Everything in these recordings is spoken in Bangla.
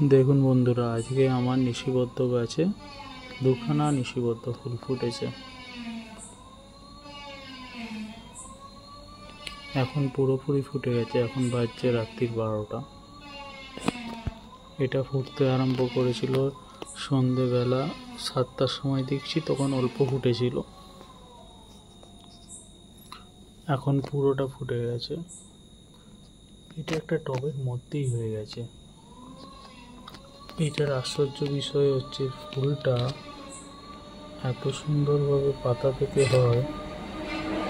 देखुन बंधुरा आज के आमार निशिबद्ध गाचे दुखाना निशिबद्ध फुल फुटेছে। एखन पुरोपुरी फुटे गेছে। एखन বাজছে রাত্রির ১২টা। এটা ফুটতে আরম্ভ করেছিল সন্ধ্যাবেলা ৭টার সময় দেখছি, তখন অল্প ফুটেছিল। এখন পুরোটা ফুটে গেছে। এটা একটা টবের মধ্যেই হয়ে গেছে। এটার আশ্চর্য বিষয় হচ্ছে ফুলটা এত সুন্দরভাবে পাতা থেকে হয়,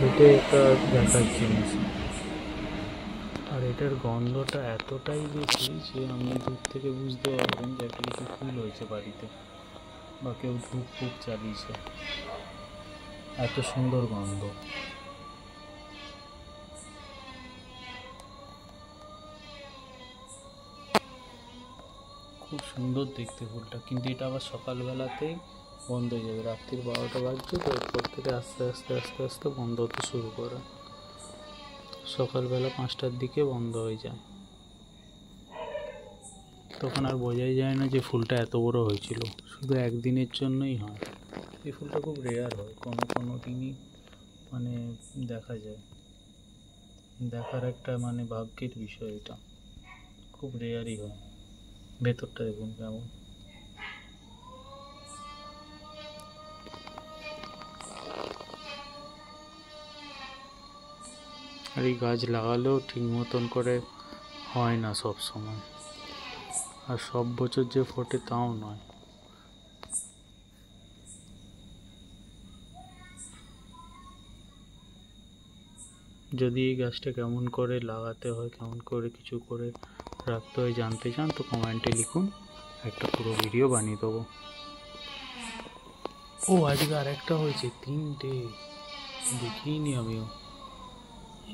এটা একটা দেখার জিনিস। আর এটার গন্ধটা এতটাই বেশি যে আমি দূর থেকে বুঝতে পারবেন যে একটা কিছু ফুল হয়েছে বাড়িতে বা কেউ ধূপ ফুপ চালিয়েছে, এত সুন্দর গন্ধ। খুব সুন্দর দেখতে ফুলটা, কিন্তু এটা আবার সকালবেলাতেই বন্ধ হয়ে যাবে। রাত্রির ১২টা বাজছে, তো এরপর থেকে আস্তে আস্তে আস্তে আস্তে বন্ধ হতে শুরু করে। সকালবেলা ৫টার দিকে বন্ধ হয়ে যায়, তখন আর বোঝাই যায় না যে ফুলটা এত বড় হয়েছিল। শুধু একদিনের জন্যই হয়। এই ফুলটা খুব রেয়ার হয়, কোনো কোনো দিনই মানে দেখা যায়, দেখার একটা মানে ভাগ্যের বিষয়। এটা খুব রেয়ারই হয়। ভেতরটা দেখুন কেমন। আর এই গাছ লাগালেও ঠিক মতন করে হয় না সব সময়, আর সব বছর যে ফোটে তাও নয়। যদি এই গাছটা কেমন করে লাগাতে হয়, কেমন করে কিছু করে রাখতে হয় জানতে চান তো কমেন্টে লিখুন, একটা পুরো ভিডিও বানিয়ে দেবো। ও আজকে আর একটা হয়েছে, 3টে দেখিনি আমিও।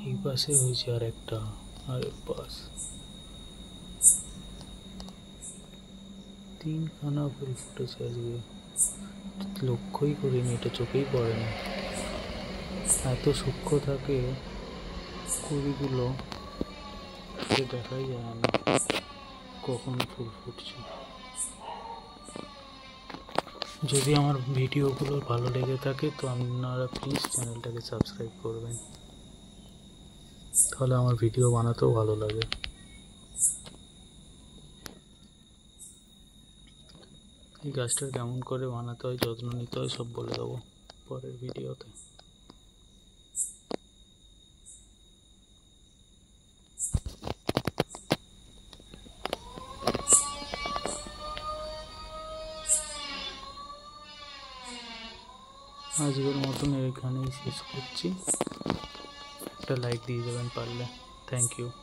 এই পাশে হয়েছে আর একটা, আর এক পাশ 3খানা ফুল ফুটেছে আজকে। লক্ষ্যই করিনি, এটা চোখেই পড়ে না, এত সূক্ষ্ম থাকে কুড়িগুলো দেখাই যায় না কখন ফুল ফুটছে। যদি আমার ভিডিওগুলো ভালো লেগে থাকে তো আপনারা প্লিজ চ্যানেলটাকে সাবস্ক্রাইব করবেন, তাহলে আমার ভিডিও বানাতেও ভালো লাগে। এই গাছটা কেমন করে বানাতে হয়, যত্ন নিতে হয় সব বলে দেবো পরের ভিডিওতে। আজকের মতন এখানেই শেষ করছি। একটা লাইক দিয়ে দেবেন পারলে। Thank you.